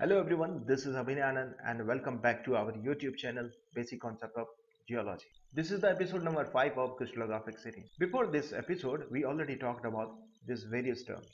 Hello everyone, this is Abhinay Anand and welcome back to our YouTube channel Basic Concept of Geology. This is the episode number 5 of crystallographic series. Before this episode, we already talked about these various terms.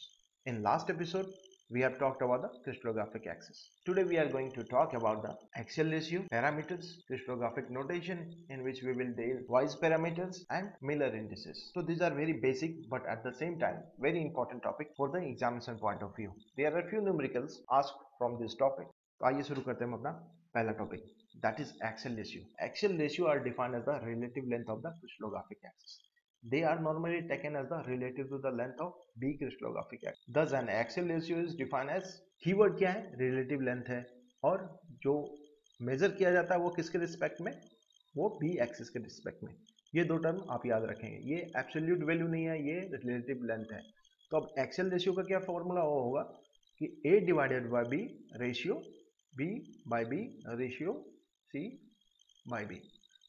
In last episode, we have talked about the crystallographic axis. Today we are going to talk about the axial ratio, parameters, crystallographic notation in which we will deal Wise parameters and Miller indices. So these are very basic but at the same time very important topic for the examination point of view. There are a few numericals asked from this topic. So आइए शुरू करते हैं अपना पहला topic, that is axial ratio. Axial ratio are defined as the relative length of the crystallographic axis. They are normally taken as the relative to the length of B crystallographic axis. Thus an axial ratio is defined as keyword क्या है, relative length है, और जो measure किया जाता है वो किसके रिस्पेक्ट में, वो B एक्सिस के रिस्पेक्ट में. ये दो टर्म आप याद रखेंगे. ये एब्सोल्यूट वैल्यू नहीं है, ये रिलेटिव लेंथ है. तो अब एक्सियल रेशियो का क्या फॉर्मूला होगा कि A divided by B ratio B by B ratio C by B.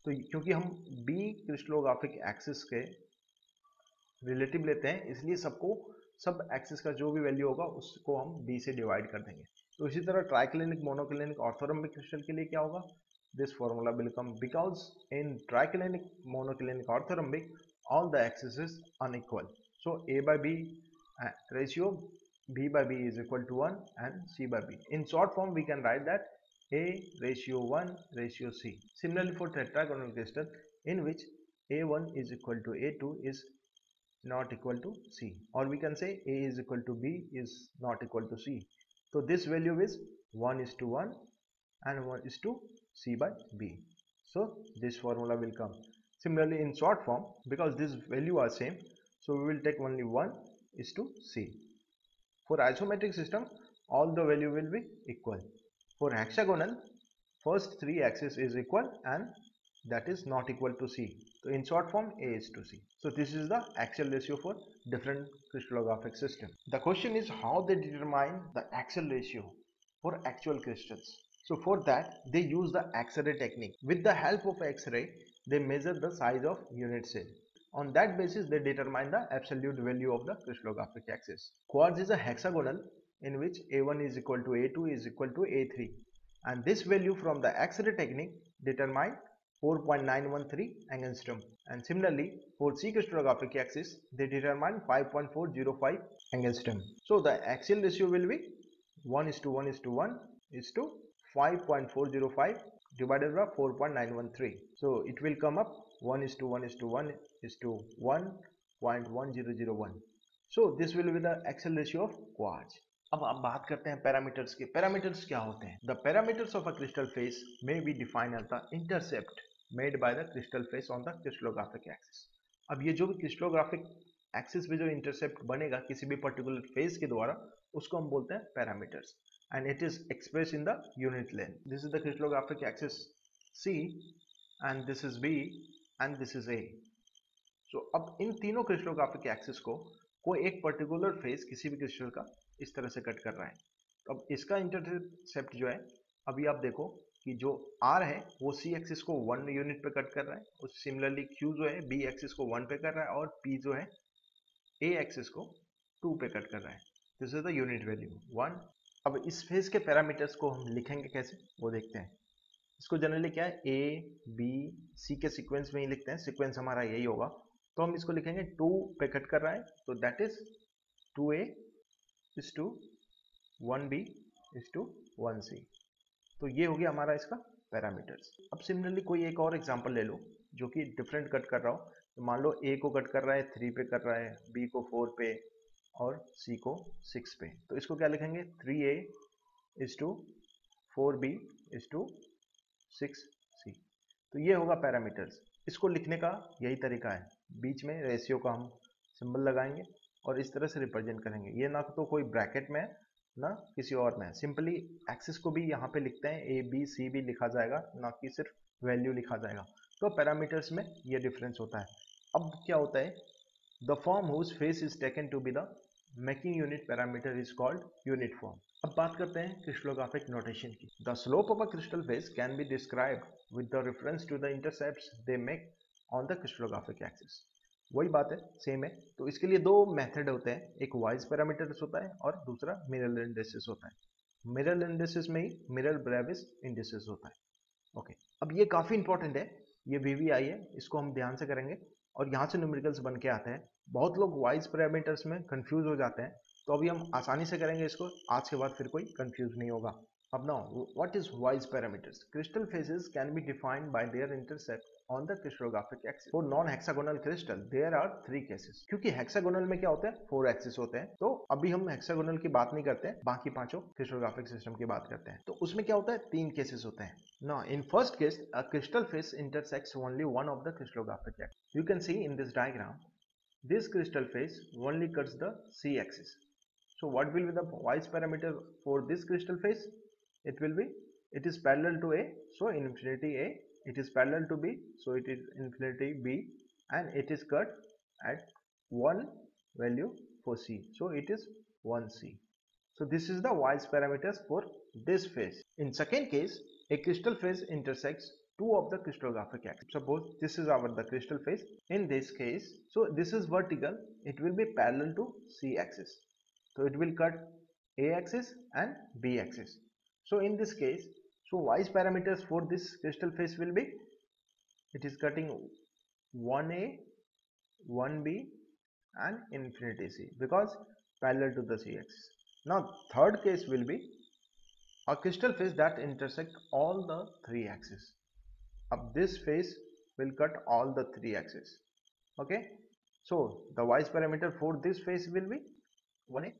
तो क्योंकि हम B क्रिस्टलोग्राफिक एक्सिस के रिलेटिव लेते हैं इसलिए सबको सब एक्सिस का जो भी वैल्यू होगा उसको हम B से डिवाइड कर देंगे. तो इसी तरह ट्राइक्लिनिक, मोनोक्लिनिक, ऑर्थोरम्बिक क्रिस्टल के लिए क्या होगा, this formula will come because in triclinic, monoclinic, orthorhombic all the axis is unequal. So A by B ratio B by B is equal to 1 and C by B. In short form we can write that A ratio 1 ratio C. Similarly for tetragonal crystal in which A1 is equal to A2 is not equal to C, or we can say A is equal to B is not equal to C. So this value is 1:1 and 1:2 C by B. So this formula will come. Similarly in short form because this value are same, so we will take only 1:C. For isometric system all the value will be equal. For hexagonal first three axis is equal and that is not equal to C. So in short form A is to C. So this is the axial ratio for different crystallographic system. The question is how they determine the axial ratio for actual crystals. So for that they use the X-ray technique. With the help of X-ray they measure the size of unit cell. On that basis, they determine the absolute value of the crystallographic axis. Quartz is a hexagonal in which A1 is equal to A2 is equal to A3, and this value from the X-ray technique determine 4.913 angstrom. And similarly, for C crystallographic axis, they determine 5.405 angstrom. So the axial ratio will be 1:1:1 5.405 divided by 4.913. So it will come up 1:1:1:1.1001. So this will be the axial ratio of quartz. अब आप बात करते हैं parameters के. Parameters क्या होते हैं? The parameters of a crystal face may be defined as the intercept made by the crystal face on the crystallographic axis. अब ये जो भी crystallographic axis पे जो intercept बनेगा किसी भी particular face के द्वारा उसको हम बोलते हैं parameters, and it is expressed in the unit length. This is the crystallographic axis C and this is B and this is A. So अब इन तीनों क्रिस्टलोग्राफिक एक्सिस को कोई एक पर्टिकुलर फेस किसी भी क्रिस्टल का इस तरह से कट कर रहा है. तो अब इसका इंटरसेप्ट जो है, अभी आप देखो कि जो R है वो C एक्सिस को 1 यूनिट पे कट कर रहा है, और सिमिलरली Q जो है B एक्सिस को 1 पे कर रहा है, और P जो है A एक्सिस को 2 पे कट कर रहा है. This is the unit value 1. अब इस फेस के पैरामीटर्स को हम लिखेंगे कैसे वो देखते हैं. इसको जनरली क्या है, A, B, C के सीक्वेंस में ही लिखते हैं. सीक्वेंस हमारा यही होगा तो हम इसको लिखेंगे 2 पे कट कर रहा है तो दैट इज 2A:1B:1C. तो ये हो गया हमारा इसका पैरामीटर्स. अब सिमिलरली कोई एक और एग्जांपल ले लो जो कि डिफरेंट कट कर रहा हो. तो मान लो A को कट कर रहा है 3 पे कर रहा है, B को 4 पे और C को 6 पे. तो इसको क्या लिखेंगे 3A:4B:6C. तो ये होगा पैरामीटर्स. इसको लिखने का यही तरीका है, बीच में रेशियो का हम सिंबल लगाएंगे और इस तरह से रिप्रेजेंट करेंगे. ये ना तो कोई ब्रैकेट में ना किसी और में, सिंपली एक्सिस को भी यहाँ पे लिखते हैं. ए बी सी भी लिखा जाएगा, ना कि सिर्फ वैल्यू लिखा जाएगा. तो पैरामीटर्स में ये डिफरेंस होता है. अब क्या होता है, the form whose face is taken to be the making unit parameter is called unit form. अब बात करते हैं क्रिस्टलोग्राफिक नोटेशन की. The slope of a crystal face can be described with the reference to the intercepts they make on the crystallographic axis. वही बात है, same है. तो इसके लिए दो मेथड होते हैं, एक वाइज पैरामीटर्स होता है और दूसरा मिरर इंडेक्सेस होता है. मिरल इंडिसेस में ही मिरल ब्रेविस इंडिसेस होता है। ओके, अब ये काफ़ी इंपॉर्टेंट है, ये BVI है, इसको हम ध्यान से करेंगे और यहाँ से न्यूमेरिकल्स बन के आते हैं। बहुत लोग वाइज पैरामीटर्स में कंफ्यूज हो जाते हैं, तो अभी हम आसानी से करेंगे इसको, आज के बाद फिर कोई कंफ्यूज नहीं होगा। अब now what is Weiss parameters? Crystal faces can be defined by their intercept on the crystallographic axis. For non hexagonal crystal there are 3 cases, क्योंकि हेक्सागोनल में क्या होता है, 4 एक्सिस होते हैं, तो अभी हम हेक्सागोनल की बात नहीं करते हैं, बाकी पांचों क्रिस्टलोग्राफिक सिस्टम की बात करते हैं। तो उसमें क्या होता है, 3 केसेस होते हैं। Now in first case a crystal face intersects only one of the crystallographic axis. You can see in this diagram this crystal face only cuts the C axis. So what will be the Weiss parameter for this crystal face? It is parallel to A, so infinity A, it is parallel to B, so it is infinity B, and it is cut at one value for C, so it is 1C. So this is the Weiss parameters for this face. In second case, a crystal face intersects two of the crystallographic axis. Suppose this is our the crystal face in this case, so this is vertical, it will be parallel to C axis, so it will cut A axis and B axis. So in this case, so Weiss parameters for this crystal face will be, it is cutting 1A, 1B and infinity C, because parallel to the C axis. Now third case will be a crystal face that intersect all the 3 axes. Up this face will cut all the 3 axes. Okay, so the Weiss parameter for this face will be 1A,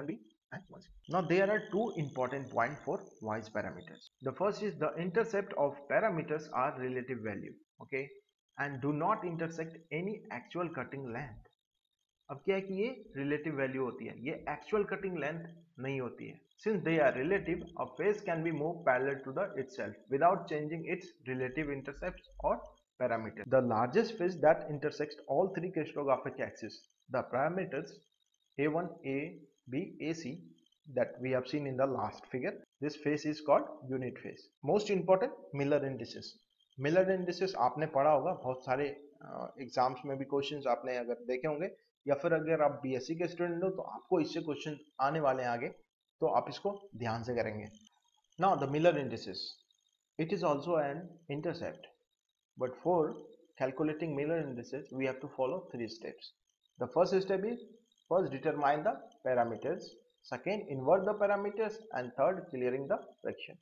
1B and 1C. Now there are 2 important points for Weiss parameters. The first is the intercept of parameters are relative value, okay, and do not intersect any actual cutting length. अब क्या है कि ये relative value होती है, ये actual cutting length नहीं होती है। Since they are relative, a face can be moved parallel to the itself without changing its relative intercepts or parameters. The largest face that intersects all 3 crystallographic axes, the parameters A1, A, B, AC that we have seen in the last figure. This face is called unit face. Most important, Miller indices. Miller indices आपने पढ़ा होगा, बहुत सारे exams में भी questions आपने अगर देखे होंगे, या फिर अगर आप BSc के स्टूडेंट हो तो आपको इससे क्वेश्चन आने वाले हैं आगे, तो आप इसको ध्यान से करेंगे। Now the Miller indices. It is also an intercept, but for calculating Miller indices we have to follow three steps. The first step is first determine the parameters, second invert the parameters, and third clearing the fraction.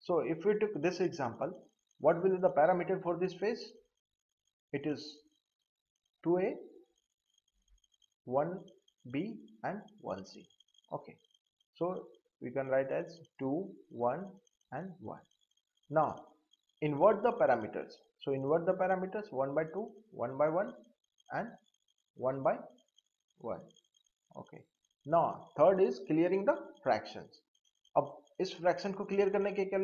So if we took this example, what will be the parameter for this phase? It is 2a, 1b and 1c. Okay, so we can write as 2 1 and 1. Now invert the parameters, so invert the parameters 1 by 2, 1 by 1 and 1 by 1. Okay, now third is clearing the fractions. अब इस fraction को clear करने के लिए क्या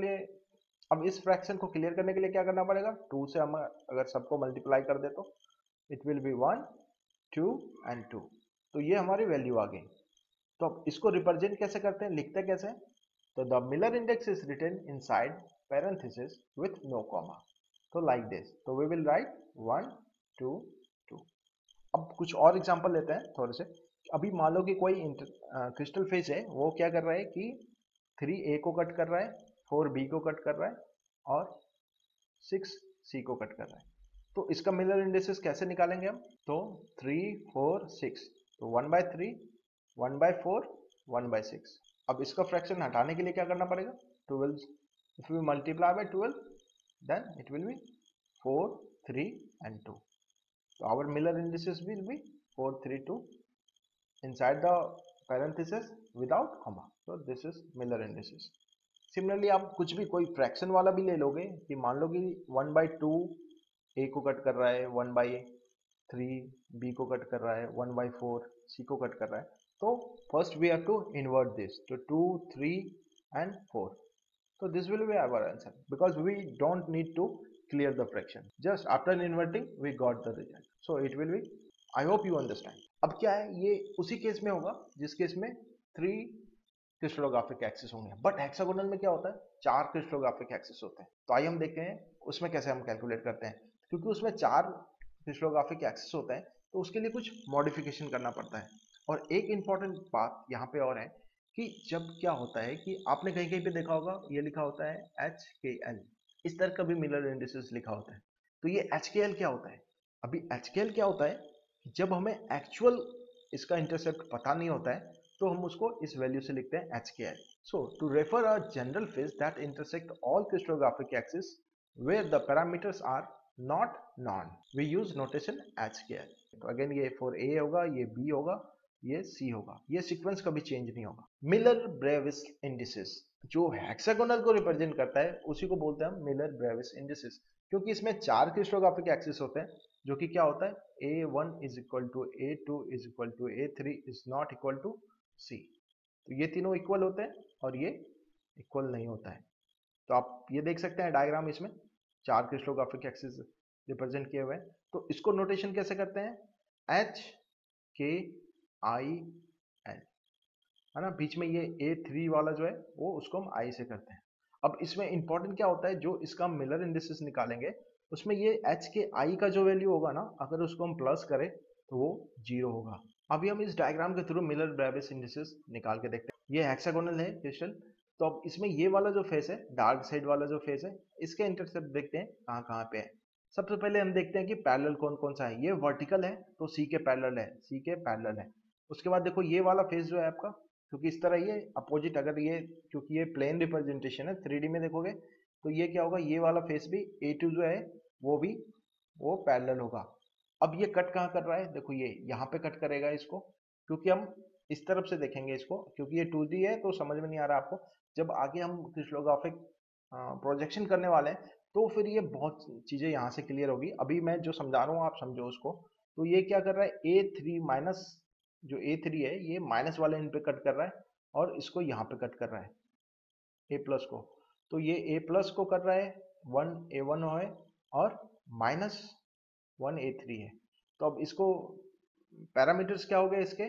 करना पड़ेगा, 2 से हम अगर सबको मल्टीप्लाई कर दे तो इट विल बी 1, 2 and 2, तो ये हमारी वैल्यू आ गई। तो अब इसको रिप्रेजेंट कैसे करते हैं, लिखते कैसे? तो the Miller index is written inside parenthesis with no comma, तो लाइक दिस, तो वी विल राइट 1, 2, 2। अब कुछ और एग्जांपल लेते हैं थोड़े से। अभी मान लो कि कोई क्रिस्टल फेस है, वो क्या कर रहा है कि 3A को कट कर रहा है, 4B को कट कर रहा है और 6C को कट कर रहा है, तो इसका मिलर इंडिसेस कैसे निकालेंगे हम? तो 3, 4, 6, तो 1 by 3, 1 by 4, 1 by 6। अब इसका फ्रैक्शन हटाने के लिए क्या करना पड़ेगा, 12, if we multiply by 12 then it will be 4, 3 and 2, तो our Miller indices will be 4, 3, 2 inside the parenthesis without comma, so this is Miller indices. Similarly आप कुछ भी कोई फ्रैक्शन वाला भी ले लोगे, कि मान लो कि 1 by 2 A को कट कर रहा है, 1 by 3 B को कट कर रहा है, 1 by 4 C को कट कर रहा है, तो first we have to invert this, तो 2, 3 and 4, तो this will be our answer, because we don't need to clear the fraction, just after inverting we got the result, so it will be. I hope you understand. अब क्या है, ये उसी case में होगा जिस केस में 3 क्रिस्टलोग्राफिक एक्सिस होंगे, बट हेक्सागोनल में क्या होता है, 4 क्रिस्टलोग्राफिक एक्सिस होते हैं। तो आइए हम देखते हैं उसमें कैसे हम कैलकुलेट करते हैं, क्योंकि उसमें 4 क्रिस्टलोग्राफिक एक्सिस होते हैं, तो उसके लिए कुछ मॉडिफिकेशन करना पड़ता है। और एक इम्पॉर्टेंट बात यहाँ पे और है कि जब क्या होता है कि आपने कहीं कहीं पे देखा होगा ये लिखा होता है HKL, इस तरह का भी मिलर इंडिसेस लिखा होता है। तो ये HKL क्या होता है, अभी HKL क्या होता है, जब हमें एक्चुअल इसका इंटरसेप्ट पता नहीं होता है तो हम उसको इस वैल्यू से लिखते हैं HKL। So to refer a general phase that intersect all crystallographic axes where the parameters are not known, we use notation HKL। तो अगेन ये फॉर A होगा, ये B होगा, ये C होगा, ये सीक्वेंस कभी चेंज नहीं होगा। मिलर-ब्रेविस इंडिसेस जो हेक्सागोनल को रिप्रेजेंट करता है उसी को बोलते हैं हम मिलर-ब्रेविस इंडिसेस, क्योंकि इसमें 4 क्रिस्टलोग्राफिक एक्सिस होते हैं जो कि क्या होता है A1 is equal to A2 is equal to A3 is not equal to C। तो ये तीनों इक्वल होते हैं और ये इक्वल नहीं होता है। तो आप ये देख सकते हैं डायग्राम, इसमें 4 क्रिस्टलोग्राफिक एक्सिस रिप्रेजेंट किए हुए हैं। तो इसको नोटेशन कैसे करते हैं, HKIL, है ना, बीच में ये A3 वाला जो है वो उसको हम I से करते हैं। अब इसमें इंपॉर्टेंट क्या होता है, जो इसका मिलर इंडिसेस निकालेंगे उसमें ये HKI का जो वैल्यू होगा ना, अगर उसको हम प्लस करें तो वो 0 होगा। अभी हम इस डायग्राम के थ्रू मिलर ब्रेविस इंडिसेस निकाल के देखते हैं। ये हेक्सागोनल है क्रिस्टल, तो अब इसमें ये वाला जो फेस है, डार्क साइड वाला जो फेस है, इसके इंटरसेप्ट देखते हैं कहाँ पे है। सबसे पहले हम देखते हैं कि पैरेलल कौन कौन सा है। ये वर्टिकल है तो C के पैरेलल है, C के पैरेलल है। उसके बाद देखो ये वाला फेस जो है आपका, क्योंकि इस तरह ये अपोजिट, अगर ये क्योंकि ये प्लेन रिप्रेजेंटेशन है 3D में देखोगे तो ये क्या होगा, ये वाला फेस भी A2 जो है वो पैरेलल होगा। अब ये कट कहाँ कर रहा है, देखो ये यहाँ पे कट करेगा इसको, क्योंकि हम इस तरफ से देखेंगे इसको, क्योंकि ये 2D है तो समझ में नहीं आ रहा आपको। जब आगे हम क्रिस्टलोग्राफिक प्रोजेक्शन करने वाले हैं तो फिर ये बहुत चीज़ें यहाँ से क्लियर होगी। अभी मैं जो समझा रहा हूँ आप समझो उसको। तो ये क्या कर रहा है, A3 माइनस जो A3 है ये माइनस वाले इन पे कट कर रहा है और इसको यहाँ पे कट कर रहा है A प्लस को। तो ये A प्लस को कर रहा है, 1A1 है और माइनस 1A3 है। तो अब इसको पैरामीटर्स क्या हो गए इसके,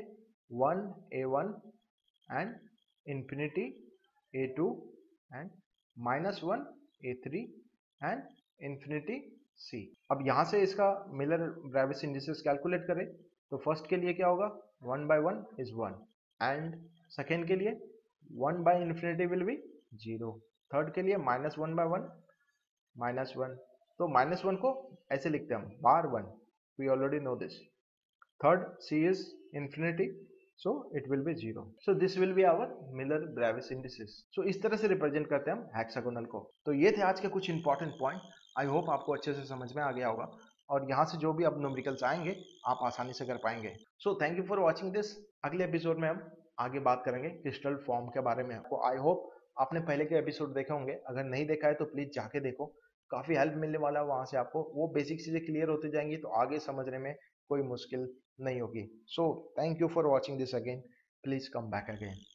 1A1 and infinity A2 and minus 1A3 and infinity C। अब यहाँ से इसका मिलर ब्रेविस इंडिसेस कैलकुलेट करें तो फर्स्ट के लिए क्या होगा, 1/1 is 1 एंड सेकेंड के लिए 1/∞ विल बी 0, थर्ड के लिए -1/1 -1। तो -1 को ऐसे लिखते हैं हम, bar 1, we already know this. Third C is infinity, so it will be 0। So this will be our Miller Bravais indices. So इस तरह से रिप्रेजेंट करते हैं हम हेक्सागोनल को। तो ये थे आज के कुछ इंपॉर्टेंट पॉइंट, आई होप आपको अच्छे से समझ में आ गया होगा और यहाँ से जो भी अब न्यूमेरिकल्स आएंगे आप आसानी से कर पाएंगे। So thank you for watching this. अगले एपिसोड में हम आगे बात करेंगे क्रिस्टल फॉर्म के बारे में। आपको आई होप आपने पहले के एपिसोड देखे होंगे, अगर नहीं देखा है तो प्लीज जाके देखो, काफी हेल्प मिलने वाला है वहाँ से आपको। वो बेसिक चीजें क्लियर होती जाएंगी तो आगे समझने में कोई मुश्किल नहीं होगी। So thank you for watching this again, please come back again.